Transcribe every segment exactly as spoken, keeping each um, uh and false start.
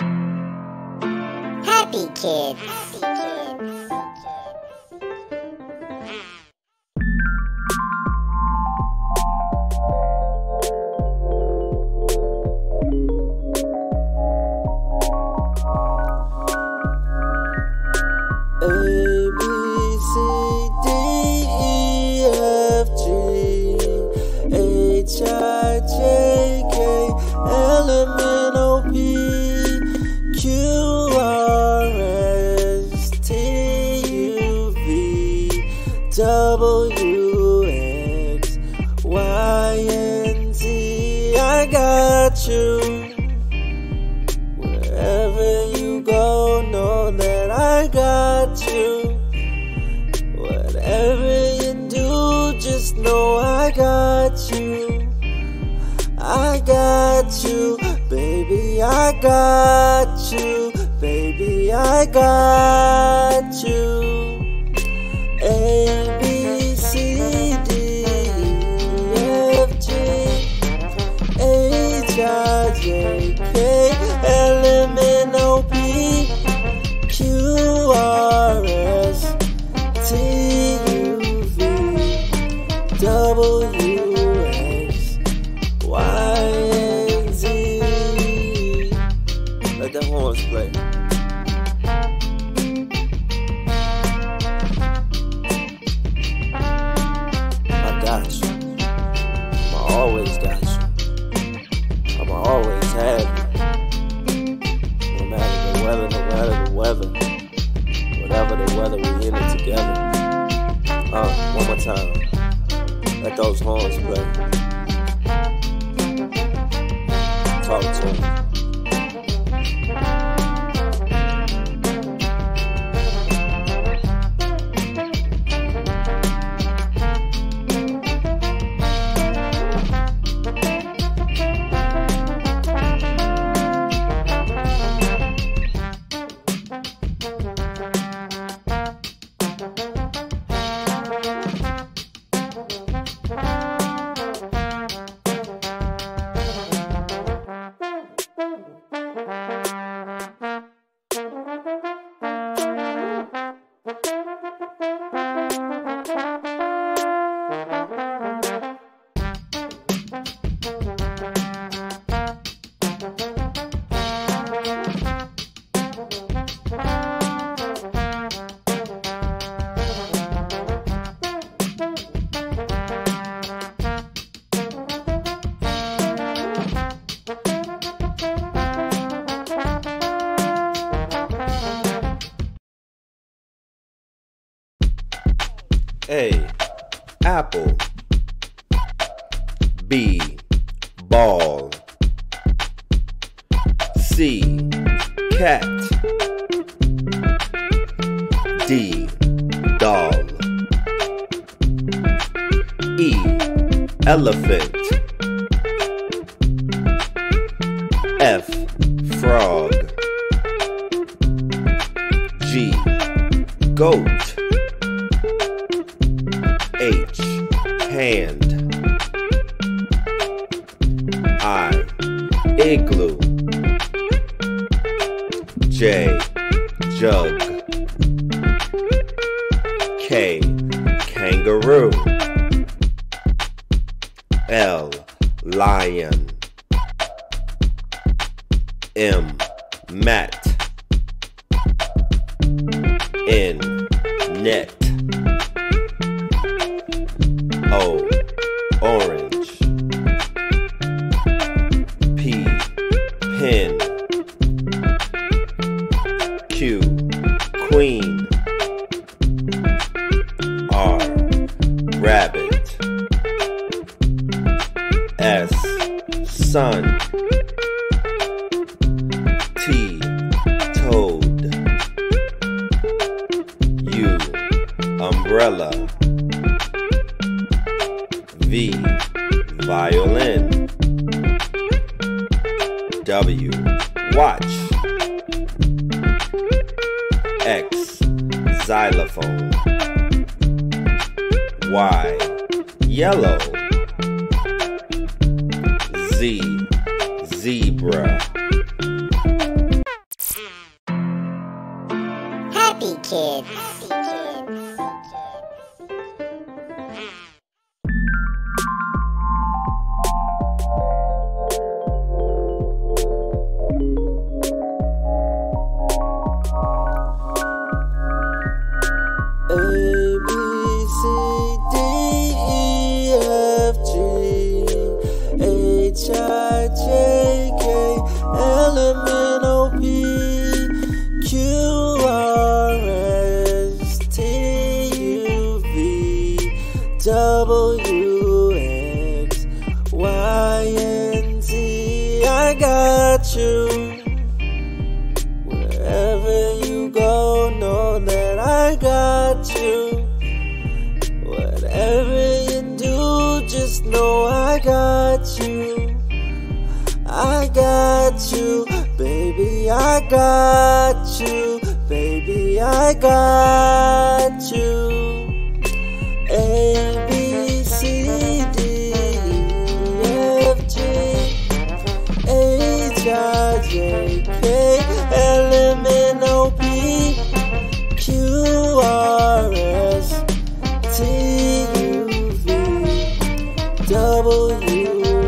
Happy Kids. Happy Kids. W, X, Y, and Z. I got you. Wherever you go, know that I got you. Whatever you do, just know I got you. I got you, baby, I got you. Baby, I got you. A, B, J, K, L, M, N, O, P, Q, R, S, T, U, V, W, X, Y, and Z. Let the horns play. I got you. I always got you. Always have you. No matter the weather, no matter the weather, whatever the weather, we in it together. Uh, one more time. Let those horns play. Talk to A, apple. B, ball. C, cat. D, doll. E, elephant. F, frog. G, goat. H, hand. I, igloo. J, jug. K, kangaroo. L, lion. M, mat. N, net. O, orange. P, pin. Q, queen. R, rabbit. S, sun. T, toad. U, umbrella. V, violin. W, watch. X, xylophone. Y, yellow. Z, zebra. Kids. Happy Kids. W, X, Y, and Z. I got you. Wherever you go, know that I got you. Whatever you do, just know I got you. I got you, baby, I got you. Baby, I got you. A, B, C, D, E, F, G, H, I, J, K, L, M, N, O, P, Q, R, S, T, U, V, W,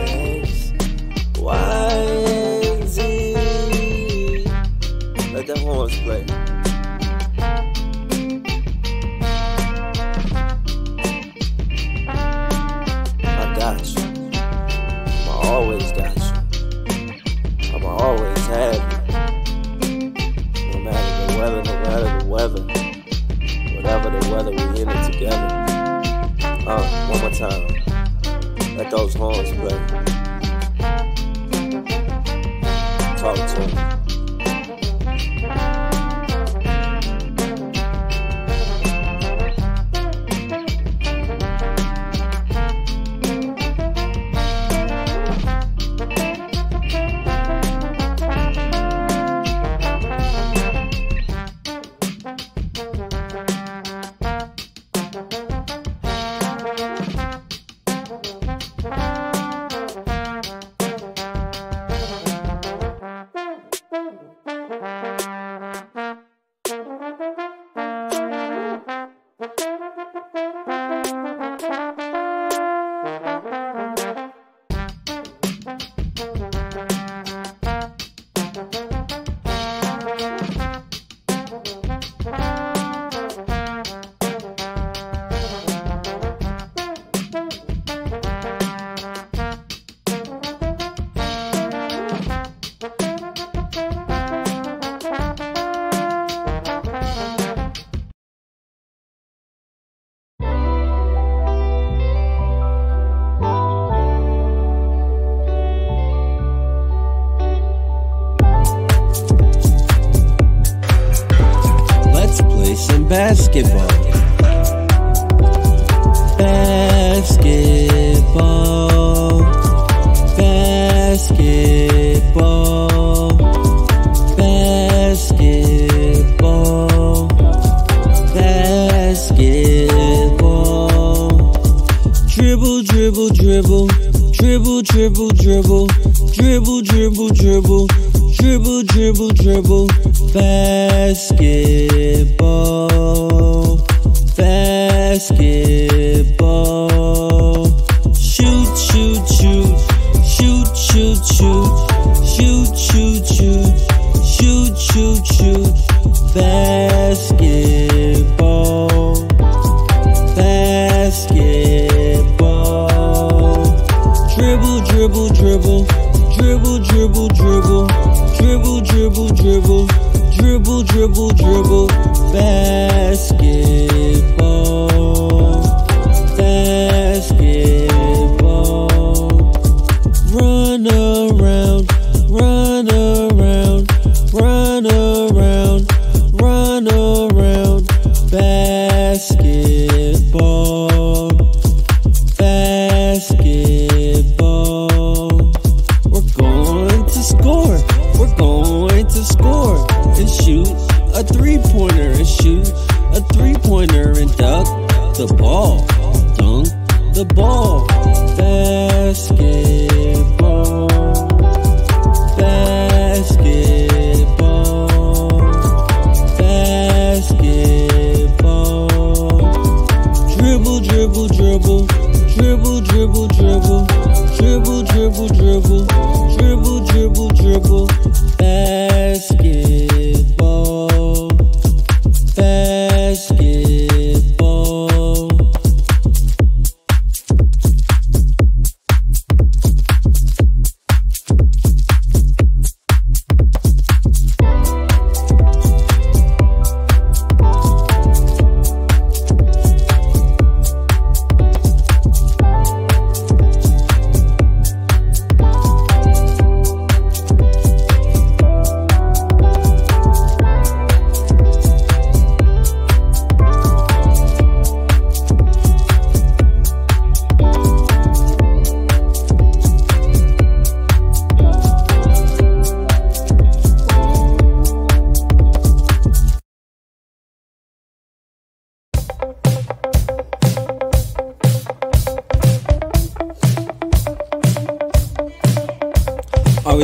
X, Y, and Z. Let the horns play. Always got you. I'ma always have you. No matter the weather, no matter the weather. Whatever the weather, we in it together. Uh, one more time. Let those horns play. Talk to basketball, basketball, basketball, basketball, basketball. Dribble, dribble, dribble, dribble, dribble, dribble, dribble, dribble, dribble, dribble, dribble, dribble. Basketball, basketball. Shoot, shoot, shoot, shoot, shoot, shoot, shoot, shoot, shoot, shoot, shoot, shoot. Basketball, basketball. Dribble, dribble, dribble, dribble, dribble, dribble, dribble, dribble, dribble. Dribble, dribble, dribble, basketball, basketball. Run around, run around, run around, run around, basketball, basketball. We're going to score, we're going to score. And shoot a three-pointer and shoot a three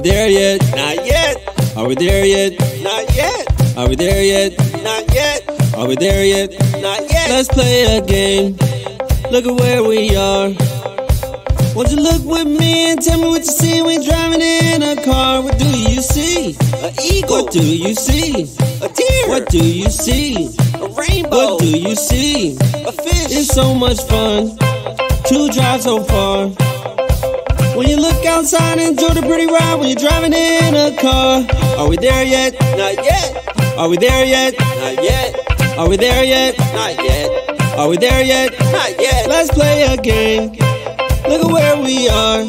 there yet? Not yet. Are we there yet? Not yet. Are we there yet? Not yet. Are we there yet? Not yet. Let's play a game. Look at where we are. Won't you look with me and tell me what you see? We're driving in a car. What do you see? An eagle. What do you see? A deer. What do you see? A rainbow. What do you see? A fish. It's so much fun to drive so far. When you look outside and enjoy the pretty ride, when you're driving in a car. Are we there yet? Not yet. Are we there yet? Not yet. Are we there yet? Not yet. Are we there yet? Not yet. Let's play a game. Look at where we are.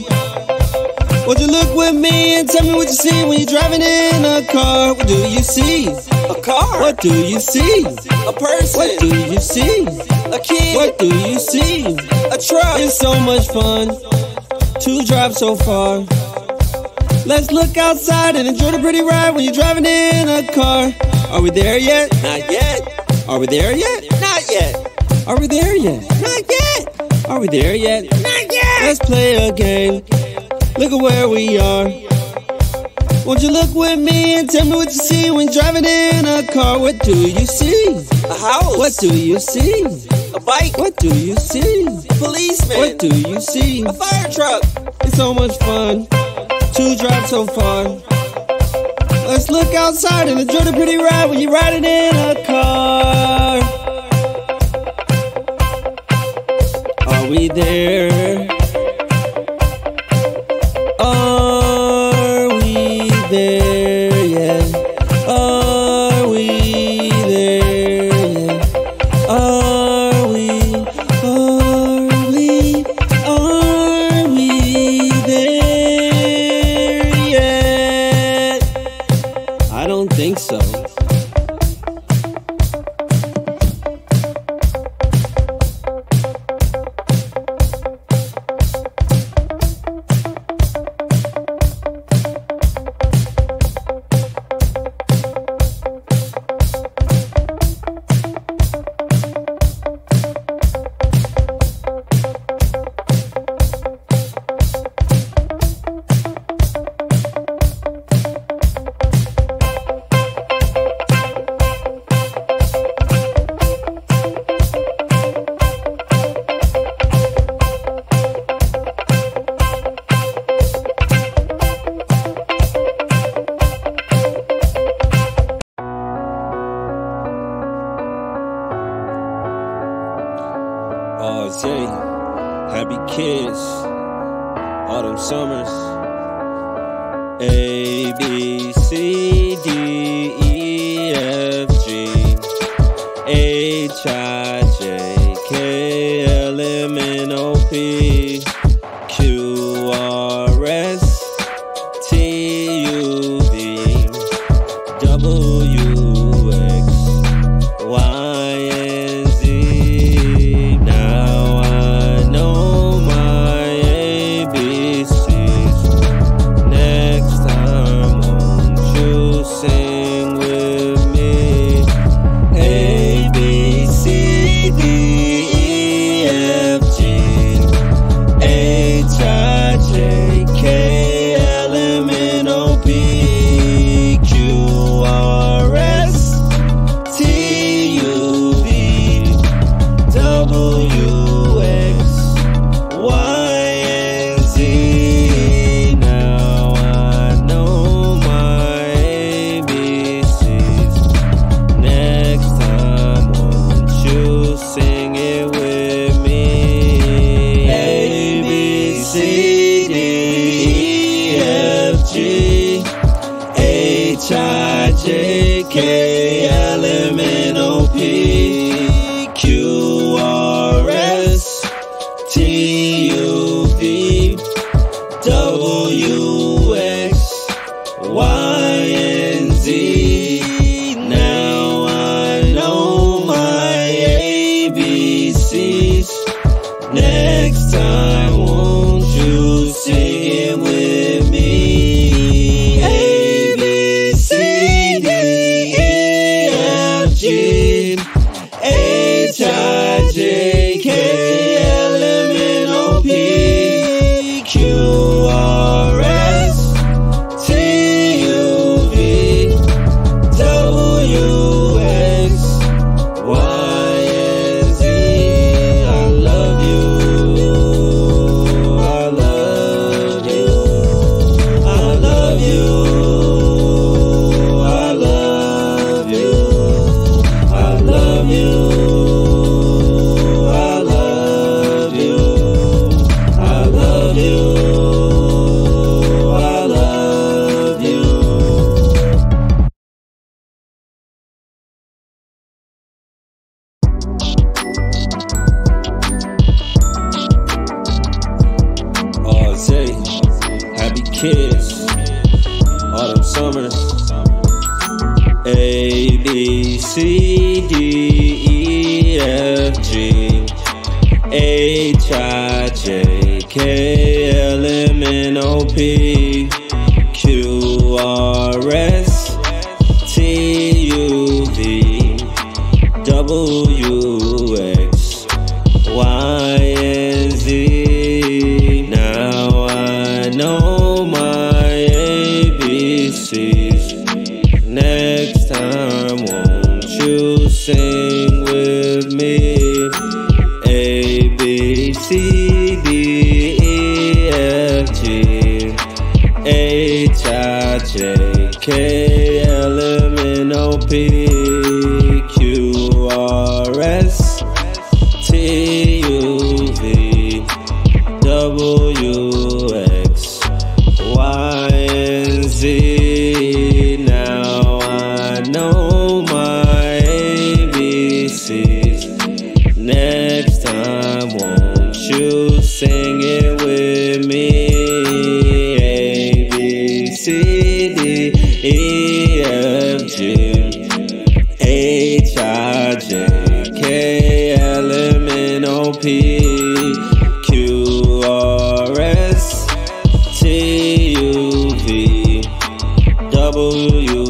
Would you look with me and tell me what you see when you're driving in a car? What do you see? A car. What do you see? A person. What do you see? A kid. What do you see? A truck. It's so much fun to drive so far. Let's look outside and enjoy the pretty ride when you're driving in a car. Are we there yet? Not yet. Are we there yet? Not yet. Are we there yet? Not yet. Are we there yet? Not yet. Let's play a game. Look at where we are. Won't you look with me and tell me what you see when driving in a car? What do you see? A house. What do you see? A bike. What do you see? A policeman. What do you see? A fire truck. It's so much fun to drive so far. Let's look outside and enjoy the pretty ride when you're riding in a car. Are we there? Are we there yet? Are we there yet? Are we, are we, are we there yet? I don't think so. Oh, dang. Happy kids, autumn summers. A, B, C, D, E, F, G, H, I, J, K, L, M, N, O, P, Q, R, S, T, U, V, W, X, Y, and Z. Hey! A, B, C, D, E, F, G, H, I, J, K, L, M, N, O, P, Q, R, S, T, U, V, W, X, Y, and Z. Now I know my A B Cs. Next time, won't you sing with me? A, B, C, D, E, F, G, H, I, J, K, L, M, N, O, P, Q, R, S, T, U, V, W, X, Y, and Z. Now I know my A B Cs. Next time, won't you sing it with me? A, B, C, D, E, F, G, H, I, J, K, L, M, N, O, P, Q, R, S, T, U, V, W.